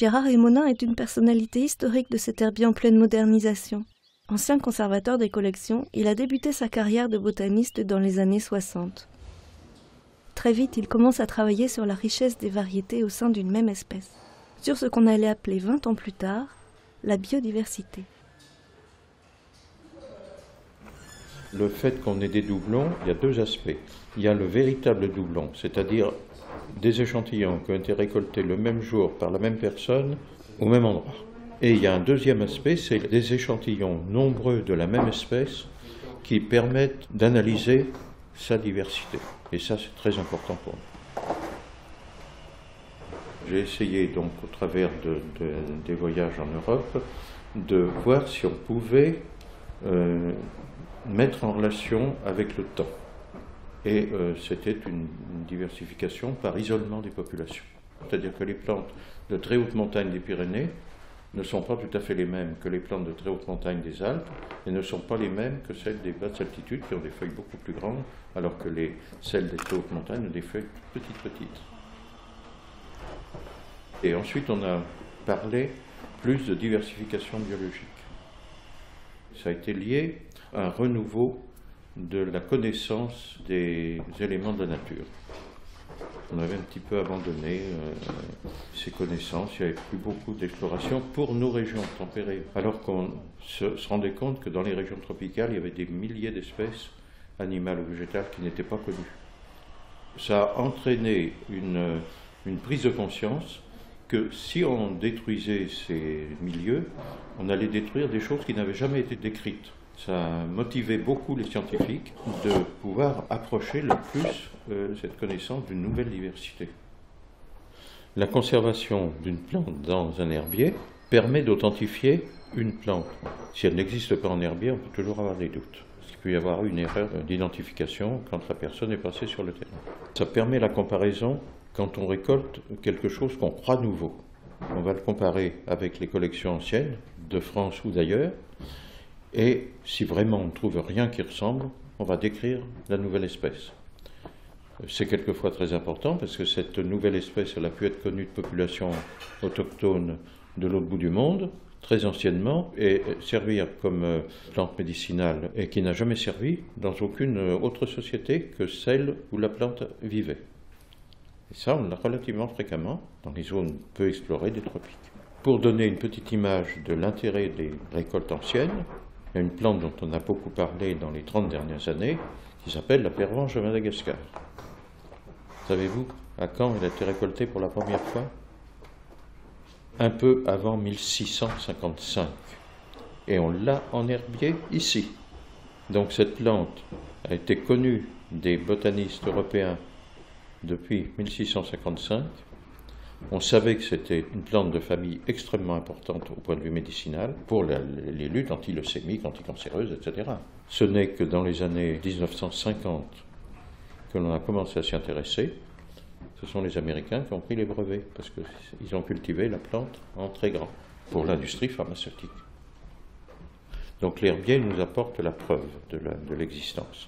Gérard Aymonin est une personnalité historique de cet herbier en pleine modernisation. Ancien conservateur des collections, il a débuté sa carrière de botaniste dans les années 60. Très vite, il commence à travailler sur la richesse des variétés au sein d'une même espèce, sur ce qu'on allait appeler 20 ans plus tard, la biodiversité. Le fait qu'on ait des doublons, il y a deux aspects. Il y a le véritable doublon, c'est-à-dire des échantillons qui ont été récoltés le même jour par la même personne au même endroit. Et il y a un deuxième aspect, c'est des échantillons nombreux de la même espèce qui permettent d'analyser sa diversité. Et ça, c'est très important pour nous. J'ai essayé donc, au travers des voyages en Europe, de voir si on pouvait mettre en relation avec le temps. Et c'était une diversification par isolement des populations. C'est-à-dire que les plantes de très haute montagne des Pyrénées ne sont pas tout à fait les mêmes que les plantes de très haute montagne des Alpes et ne sont pas les mêmes que celles des basses altitudes qui ont des feuilles beaucoup plus grandes, alors que celles des très hautes montagnes ont des feuilles petites. Et ensuite, on a parlé plus de diversification biologique. Ça a été lié à un renouveau de la connaissance des éléments de la nature. On avait un petit peu abandonné ces connaissances, il n'y avait plus beaucoup d'exploration pour nos régions tempérées, alors qu'on se rendait compte que dans les régions tropicales, il y avait des milliers d'espèces animales ou végétales qui n'étaient pas connues. Ça a entraîné une prise de conscience que si on détruisait ces milieux, on allait détruire des choses qui n'avaient jamais été décrites. Ça a motivé beaucoup les scientifiques de pouvoir approcher le plus cette connaissance d'une nouvelle diversité. La conservation d'une plante dans un herbier permet d'authentifier une plante. Si elle n'existe pas en herbier, on peut toujours avoir des doutes. Il peut y avoir une erreur d'identification quand la personne est passée sur le terrain. Ça permet la comparaison quand on récolte quelque chose qu'on croit nouveau. On va le comparer avec les collections anciennes, de France ou d'ailleurs, et si vraiment on ne trouve rien qui ressemble, on va décrire la nouvelle espèce. C'est quelquefois très important parce que cette nouvelle espèce, elle a pu être connue de populations autochtones de l'autre bout du monde, très anciennement, et servir comme plante médicinale et qui n'a jamais servi dans aucune autre société que celle où la plante vivait. Et ça, on l'a relativement fréquemment dans les zones peu explorées des tropiques. Pour donner une petite image de l'intérêt des récoltes anciennes, il y a une plante dont on a beaucoup parlé dans les 30 dernières années, qui s'appelle la pervenche de Madagascar. Savez-vous à quand elle a été récoltée pour la première fois? Un peu avant 1655. Et on l'a en herbier ici. Donc cette plante a été connue des botanistes européens depuis 1655. On savait que c'était une plante de famille extrêmement importante au point de vue médicinal pour les luttes antileucémiques, anticancéreuses, etc. Ce n'est que dans les années 1950 que l'on a commencé à s'y intéresser. Ce sont les Américains qui ont pris les brevets parce qu'ils ont cultivé la plante en très grand pour l'industrie pharmaceutique. Donc l'herbier nous apporte la preuve de l'existence.